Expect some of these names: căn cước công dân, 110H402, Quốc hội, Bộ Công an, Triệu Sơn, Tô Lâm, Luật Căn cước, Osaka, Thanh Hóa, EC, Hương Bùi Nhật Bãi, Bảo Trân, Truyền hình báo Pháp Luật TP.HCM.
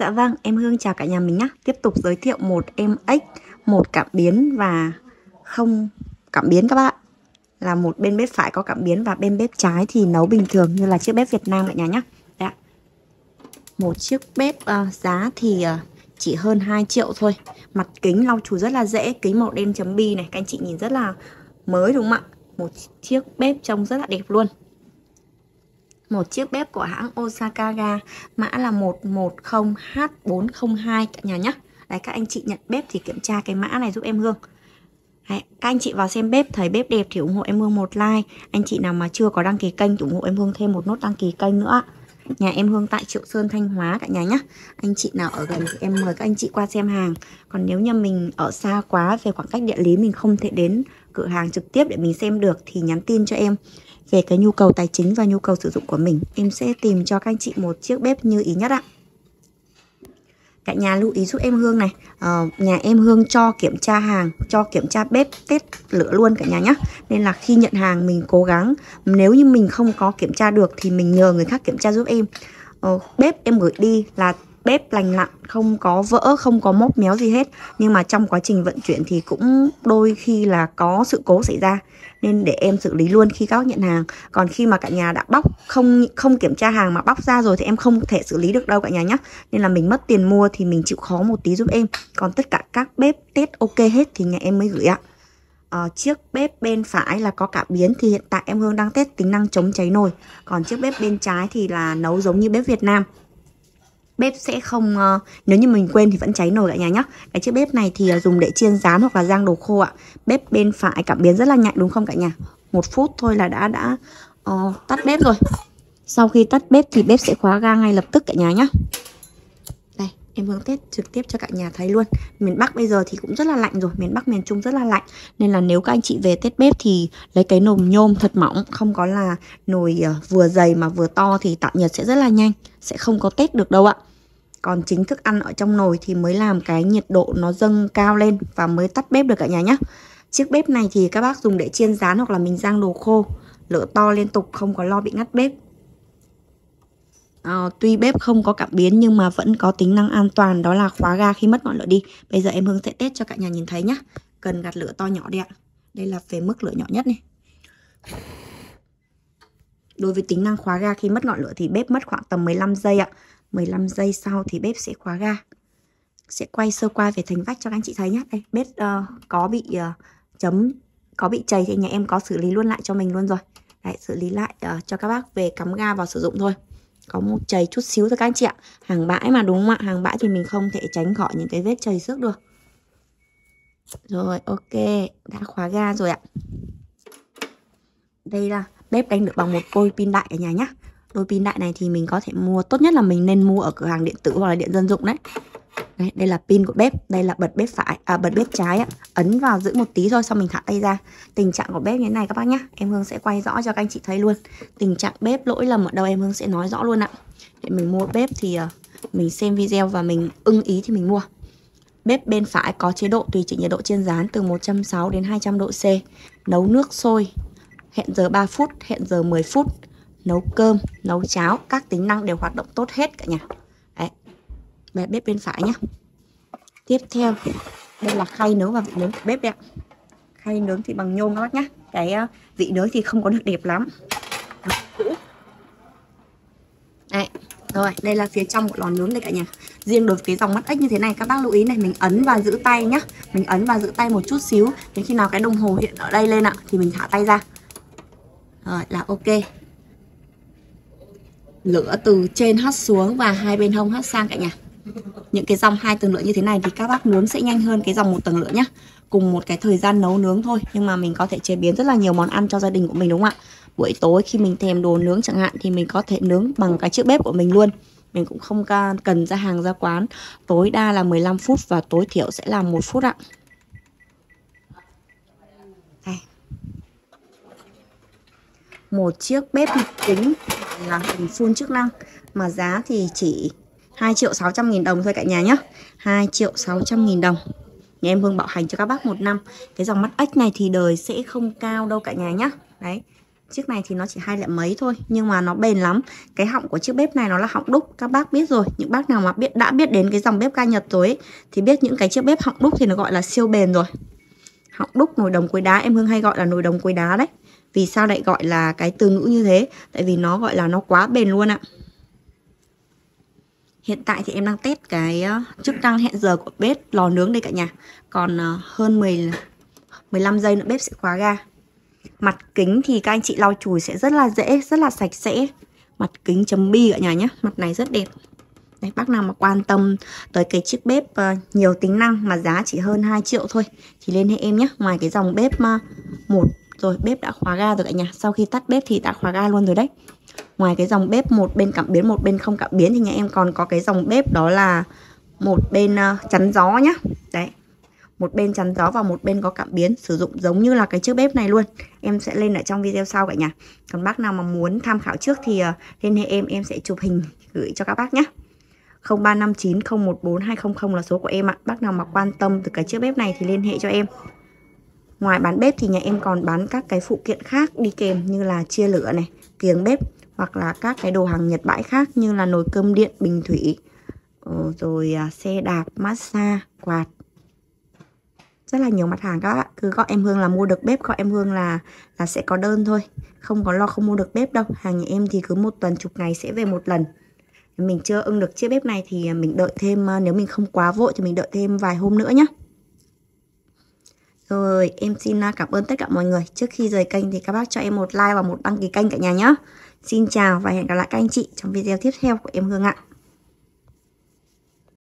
Dạ vâng, em Hương chào cả nhà mình nhé. Tiếp tục giới thiệu một em X, một cảm biến và không cảm biến các bạn. Là một bên bếp phải có cảm biến và bên bếp trái thì nấu bình thường như là chiếc bếp Việt Nam cả nhà nhé. Đã. Một chiếc bếp giá thì chỉ hơn 2 triệu thôi. Mặt kính lau chùi rất là dễ, kính màu đen chấm bi này, các anh chị nhìn rất là mới đúng không ạ? Một chiếc bếp trông rất là đẹp luôn. Một chiếc bếp của hãng Osaka ga, mã là 110H402 cả nhà nhé. Đấy, các anh chị nhận bếp thì kiểm tra cái mã này giúp em Hương. Đấy, các anh chị vào xem bếp, thấy bếp đẹp thì ủng hộ em Hương một like. Anh chị nào mà chưa có đăng ký kênh thì ủng hộ em Hương thêm một nút đăng ký kênh nữa. Nhà em Hương tại Triệu Sơn, Thanh Hóa cả nhà nhé. Anh chị nào ở gần thì em mời các anh chị qua xem hàng. Còn nếu như mình ở xa quá, về khoảng cách địa lý mình không thể đến cửa hàng trực tiếp để mình xem được thì nhắn tin cho em về cái nhu cầu tài chính và nhu cầu sử dụng của mình. Em sẽ tìm cho các anh chị một chiếc bếp như ý nhất ạ. Cả nhà lưu ý giúp em Hương này, nhà em Hương cho kiểm tra hàng, cho kiểm tra bếp, test lửa luôn cả nhà nhé. Nên là khi nhận hàng mình cố gắng, nếu như mình không có kiểm tra được thì mình nhờ người khác kiểm tra giúp em. Bếp em gửi đi là bếp lành lặn, không có vỡ, không có móc méo gì hết. Nhưng mà trong quá trình vận chuyển thì cũng đôi khi là có sự cố xảy ra. Nên để em xử lý luôn khi các bác nhận hàng. Còn khi mà cả nhà đã bóc, không kiểm tra hàng mà bóc ra rồi thì em không thể xử lý được đâu cả nhà nhé. Nên là mình mất tiền mua thì mình chịu khó một tí giúp em. Còn tất cả các bếp test ok hết thì nhà em mới gửi ạ. Chiếc bếp bên phải là có cảm biến thì hiện tại em Hương đang test tính năng chống cháy nồi. Còn chiếc bếp bên trái thì là nấu giống như bếp Việt Nam. Bếp sẽ không, nếu như mình quên thì vẫn cháy nồi cả nhà nhé. Cái chiếc bếp này thì dùng để chiên rán hoặc là rang đồ khô ạ. Bếp bên phải cảm biến rất là nhạy đúng không cả nhà? Một phút thôi là đã tắt bếp rồi. Sau khi tắt bếp thì bếp sẽ khóa ga ngay lập tức cả nhà nhé. Đây, em hướng test trực tiếp cho cả nhà thấy luôn. Miền Bắc bây giờ thì cũng rất là lạnh rồi, miền Bắc miền Trung rất là lạnh. Nên là nếu các anh chị về test bếp thì lấy cái nồi nhôm thật mỏng, không có là nồi vừa dày mà vừa to thì tạo nhiệt sẽ rất là nhanh, sẽ không có test được đâu ạ. Còn chính thức ăn ở trong nồi thì mới làm cái nhiệt độ nó dâng cao lên và mới tắt bếp được cả nhà nhé. Chiếc bếp này thì các bác dùng để chiên rán hoặc là mình rang đồ khô. Lửa to liên tục, không có lo bị ngắt bếp. Tuy bếp không có cảm biến nhưng mà vẫn có tính năng an toàn, đó là khóa ga khi mất ngọn lửa đi. Bây giờ em Hương sẽ test cho cả nhà nhìn thấy nhé. Cần gạt lửa to nhỏ đi ạ. Đây là về mức lửa nhỏ nhất này. Đối với tính năng khóa ga khi mất ngọn lửa thì bếp mất khoảng tầm 15 giây ạ. 15 giây sau thì bếp sẽ khóa ga. Sẽ quay sơ qua về thành vách cho các anh chị thấy nhé. Đây, bếp có bị chấm, có bị chày thì nhà em có xử lý luôn lại cho mình luôn rồi. Đấy, xử lý lại cho các bác về cắm ga vào sử dụng thôi. Có một chày chút xíu thôi các anh chị ạ. Hàng bãi mà đúng không ạ? Hàng bãi thì mình không thể tránh khỏi những cái vết chày xước được. Rồi, ok, đã khóa ga rồi ạ. Đây là bếp đánh được bằng một đôi pin đại ở nhà nhé. Đôi pin đại này thì mình có thể mua, tốt nhất là mình nên mua ở cửa hàng điện tử hoặc là điện dân dụng đấy. Đấy, đây là pin của bếp, đây là bật bếp phải, bật bếp trái ạ. Ấn vào giữ một tí thôi, xong mình thả tay ra. Tình trạng của bếp như thế này các bác nhá. Em Hương sẽ quay rõ cho các anh chị thấy luôn. Tình trạng bếp lỗi lầm ở đâu em Hương sẽ nói rõ luôn ạ. Để mình mua bếp thì mình xem video và mình ưng ý thì mình mua. Bếp bên phải có chế độ tùy chỉnh nhiệt độ chiên rán từ 160 đến 200 độ C. Nấu nước sôi, hẹn giờ 3 phút, hẹn giờ 10 phút. Nấu cơm, nấu cháo, các tính năng đều hoạt động tốt hết cả nhà. Đấy, bếp bên phải nhé. Tiếp theo, đây là khay nướng và vị nướng của bếp đấy ạ. Khay nướng thì bằng nhôm các bác nhé. Cái vị nướng thì không có được đẹp lắm. Đấy, rồi, đây là phía trong một lò nướng đây cả nhà. Riêng đối với cái dòng mắt ếch như thế này, các bác lưu ý này, mình ấn và giữ tay nhé. Mình ấn và giữ tay một chút xíu. Đến khi nào cái đồng hồ hiện ở đây lên ạ, thì mình thả tay ra. Rồi, là ok. Lửa từ trên hắt xuống và hai bên hông hắt sang cả nhà. Những cái dòng hai tầng lửa như thế này thì các bác nướng sẽ nhanh hơn cái dòng một tầng lửa nhá. Cùng một cái thời gian nấu nướng thôi, nhưng mà mình có thể chế biến rất là nhiều món ăn cho gia đình của mình đúng không ạ? Buổi tối khi mình thèm đồ nướng chẳng hạn thì mình có thể nướng bằng cái chiếc bếp của mình luôn. Mình cũng không cần ra hàng ra quán. Tối đa là 15 phút và tối thiểu sẽ là 1 phút ạ. Một chiếc bếp mặt kính là hình phun chức năng mà giá thì chỉ 2.600.000 đồng thôi cả nhà nhé. 2.600.000 đồng. Nhà em Hương bảo hành cho các bác 1 năm. Cái dòng mắt ếch này thì đời sẽ không cao đâu cả nhà nhé. Đấy, Chiếc này thì nó chỉ 200 mấy thôi, nhưng mà nó bền lắm. Cái họng của chiếc bếp này nó là họng đúc. Các bác biết rồi, những bác nào mà đã biết đến cái dòng bếp ga Nhật rồi ấy, thì biết những cái chiếc bếp họng đúc thì nó gọi là siêu bền rồi. Họng đúc, nồi đồng quấy đá, em Hương hay gọi là nồi đồng quấy đá đấy. Vì sao lại gọi là cái từ ngữ như thế? Tại vì nó gọi là nó quá bền luôn ạ. Hiện tại thì em đang test cái chức năng hẹn giờ của bếp lò nướng đây cả nhà. Còn hơn 15 giây nữa bếp sẽ khóa ga. Mặt kính thì các anh chị lau chùi sẽ rất là dễ, rất là sạch sẽ. Mặt kính chấm bi cả nhà nhé, mặt này rất đẹp. Đấy, bác nào mà quan tâm tới cái chiếc bếp nhiều tính năng mà giá chỉ hơn 2 triệu thôi thì liên hệ em nhé. Ngoài cái dòng bếp 1 rồi, bếp đã khóa ga rồi cả nhà. Sau khi tắt bếp thì đã khóa ga luôn rồi đấy. Ngoài cái dòng bếp một bên cảm biến, một bên không cảm biến thì nhà em còn có cái dòng bếp đó là một bên chắn gió nhá. Đấy, một bên chắn gió và một bên có cảm biến, sử dụng giống như là cái chiếc bếp này luôn. Em sẽ lên ở trong video sau cả nhà. Còn bác nào mà muốn tham khảo trước thì liên hệ em sẽ chụp hình gửi cho các bác nhé. 0359014200 là số của em ạ. Bác nào mà quan tâm từ cái chiếc bếp này thì liên hệ cho em. Ngoài bán bếp thì nhà em còn bán các cái phụ kiện khác đi kèm như là chia lửa này, kiềng bếp, hoặc là các cái đồ hàng Nhật bãi khác như là nồi cơm điện, bình thủy, rồi xe đạp, massage, quạt. Rất là nhiều mặt hàng các bạn. Cứ gọi em Hương là mua được bếp, gọi em Hương là sẽ có đơn thôi. Không có lo không mua được bếp đâu. Hàng nhà em thì cứ một tuần chục ngày sẽ về một lần. Mình chưa ưng được chiếc bếp này thì mình đợi thêm, nếu mình không quá vội thì mình đợi thêm vài hôm nữa nhé. Rồi, em xin cảm ơn tất cả mọi người. Trước khi rời kênh thì các bác cho em một like và một đăng ký kênh cả nhà nhé. Xin chào và hẹn gặp lại các anh chị trong video tiếp theo của em Hương ạ.